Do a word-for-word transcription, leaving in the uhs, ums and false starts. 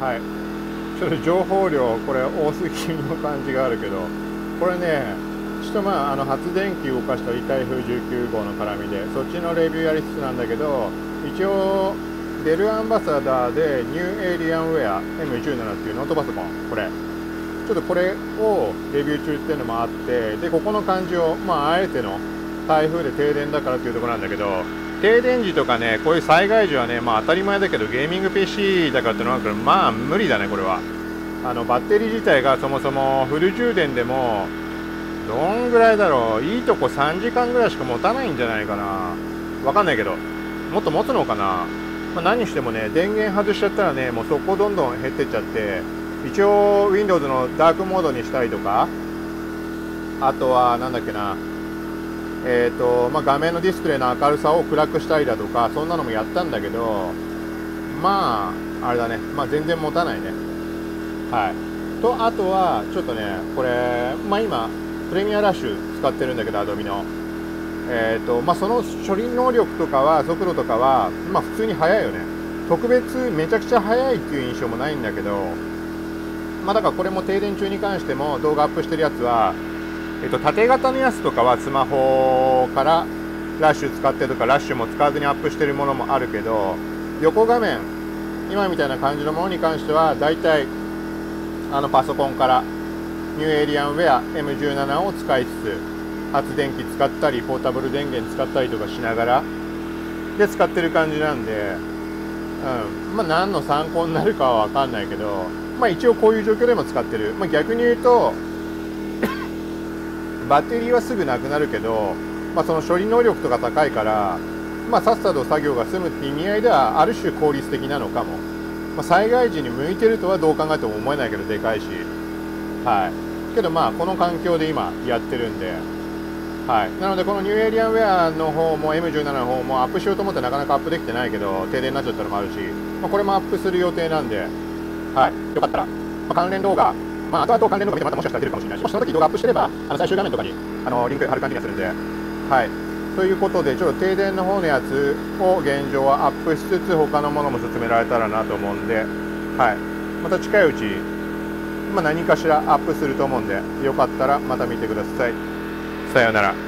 はい、ちょっと情報量、これ多すぎの感じがあるけど、これね、ちょっとまあ、あの発電機動かしたり台風じゅうきゅう号の絡みで、そっちのレビューやりつつなんだけど、一応、デルアンバサダーでニューエイリアンウェア エムじゅうなな っていうノートパソコン、これ、ちょっとこれをレビュー中っていうのもあって、でここの感じを、まあ、あえての台風で停電だからっていうところなんだけど、停電時とかね、こういう災害時はね、まあ、当たり前だけど、ゲーミング ピーシー だからってのは、まあ無理だね、これは。あのバッテリー自体がそもそもフル充電でも、どんぐらいだろう、いいとこさんじかんぐらいしか持たないんじゃないかな、わかんないけど、もっと持つのかな、まあ、何してもね、電源外しちゃったらね、もう速攻どんどん減ってっちゃって、一応、Windows のダークモードにしたりとか、あとは、なんだっけな。えーとまあ、画面のディスプレイの明るさを暗くしたりだとかそんなのもやったんだけど、まああれだね、まあ、全然持たないね。はい、とあとはちょっとねこれ、まあ、今プレミアラッシュ使ってるんだけどアドビの、えーとまあ、その処理能力とかは速度とかは、まあ、普通に速いよね。特別めちゃくちゃ速いっていう印象もないんだけど、まあ、だからこれも停電中に関しても動画アップしてるやつはえっと、縦型のやつとかはスマホからラッシュ使ってとかラッシュも使わずにアップしてるものもあるけど、横画面今みたいな感じのものに関してはだいたいあのパソコンからニューエイリアンウェア エムじゅうなな を使いつつ発電機使ったりポータブル電源使ったりとかしながらで使ってる感じなんで、うん、まあ何の参考になるかは分かんないけど、まあ、一応こういう状況でも使ってる。まあ、逆に言うとバッテリーはすぐなくなるけど、まあ、その処理能力とか高いから、まあ、さっさと作業が済むって意味合いではある種効率的なのかも、まあ、災害時に向いてるとはどう考えても思えないけどでかいし、はい、けどまあこの環境で今やってるんで、はい、なのでこのニューエイリアンウェアの方も エムじゅうなな の方もアップしようと思ってなかなかアップできてないけど停電になっちゃったのもあるし、まあ、これもアップする予定なんで、はい、よかったら、まあ、関連動画まあ、後々関連動画見てまたもしかしたら出るかもしれないし、もしその時動画アップしてれば、あの最終画面とかにあのリンク貼る感じがするんで。はい。ということで、ちょっと停電の方のやつを現状はアップしつつ、他のものも進められたらなと思うんで、はい。また近いうち、まあ、何かしらアップすると思うんで、よかったらまた見てください。さようなら。